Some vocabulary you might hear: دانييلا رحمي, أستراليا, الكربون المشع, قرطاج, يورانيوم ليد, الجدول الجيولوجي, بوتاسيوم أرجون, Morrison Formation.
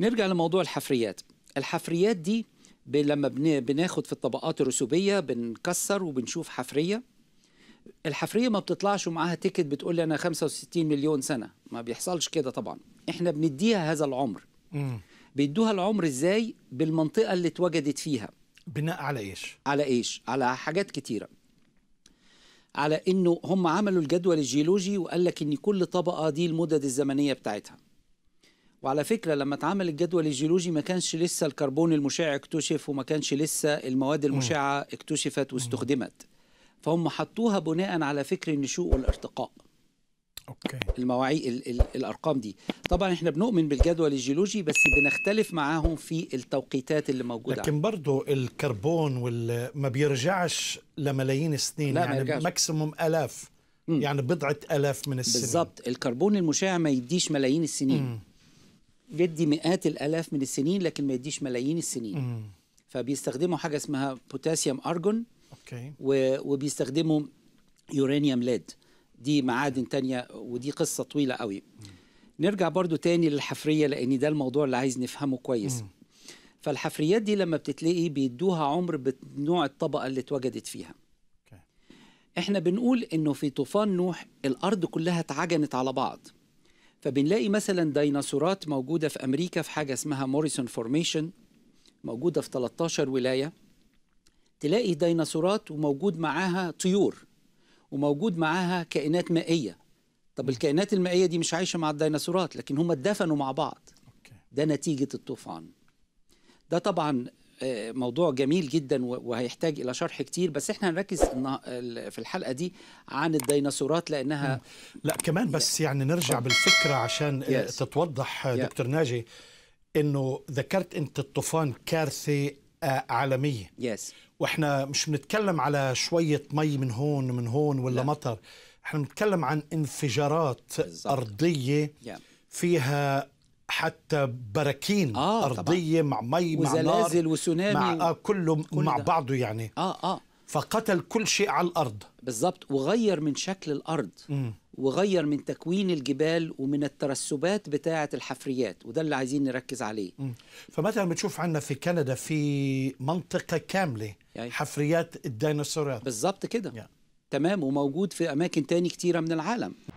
نرجع لموضوع الحفريات. الحفريات دي لما بناخد في الطبقات الرسوبية بنكسر وبنشوف حفرية. الحفرية ما بتطلعش ومعاها تيكت بتقول لي أنا 65 مليون سنة، ما بيحصلش كده طبعا. إحنا بنديها هذا العمر. بيدوها العمر إزاي؟ بالمنطقة اللي اتوجدت فيها. بناء على إيش؟ على إيش؟ على حاجات كتيرة. على إنه هم عملوا الجدول الجيولوجي وقال لك إن كل طبقة دي المدد الزمنية بتاعتها. وعلى فكرة لما اتعمل الجدول الجيولوجي ما كانش لسه الكربون المشع اكتشف، وما كانش لسه المواد المشعة اكتشفت واستخدمت. فهم حطوها بناء على فكر النشوء والارتقاء. اوكي. المواعيد الارقام دي طبعا احنا بنؤمن بالجدول الجيولوجي، بس بنختلف معاهم في التوقيتات اللي موجوده. لكن برضه الكربون ما بيرجعش لملايين السنين، يعني ماكسيموم الاف، يعني بضعه الاف من السنين بالظبط. الكربون المشع ما يديش ملايين السنين، يدي مئات الالاف من السنين، لكن ما يديش ملايين السنين. فبيستخدموا حاجه اسمها بوتاسيوم أرجون، اوكي، وبيستخدموا يورانيوم ليد، دي معادن تانية، ودي قصة طويلة قوي. نرجع برضو تاني للحفرية لأن ده الموضوع اللي عايز نفهمه كويس. فالحفريات دي لما بتتلاقي بيدوها عمر بنوع الطبقة اللي اتوجدت فيها. احنا بنقول انه في طوفان نوح الأرض كلها اتعجنت على بعض، فبنلاقي مثلا ديناصورات موجودة في أمريكا في حاجة اسمها موريسون فورميشن، موجودة في 13 ولاية. تلاقي ديناصورات وموجود معاها طيور وموجود معاها كائنات مائية. طب الكائنات المائية دي مش عايشة مع الديناصورات، لكن هم اتدفنوا مع بعض. ده نتيجة الطوفان. ده طبعا موضوع جميل جدا وهيحتاج إلى شرح كتير، بس احنا هنركز في الحلقة دي عن الديناصورات لأنها لا كمان بس يعني نرجع بالفكرة عشان تتوضح. دكتور ناجي، إنه ذكرت أنت الطوفان كارثة عالمية. واحنا مش بنتكلم على شوية مي من هون ومن هون ولا مطر، احنا بنتكلم عن انفجارات أرضية فيها حتى براكين أرضية طبعا. مع مي مع نار وزلازل وسونامي مع كله مع بعضه يعني. فقتل كل شيء على الأرض بالظبط، وغير من شكل الأرض وغير من تكوين الجبال ومن الترسبات بتاعة الحفريات، وده اللي عايزين نركز عليه. فمثلا بتشوف عندنا في كندا في منطقة كاملة يعني حفريات الديناصورات بالظبط كده. تمام، وموجود في أماكن تاني كتيرة من العالم.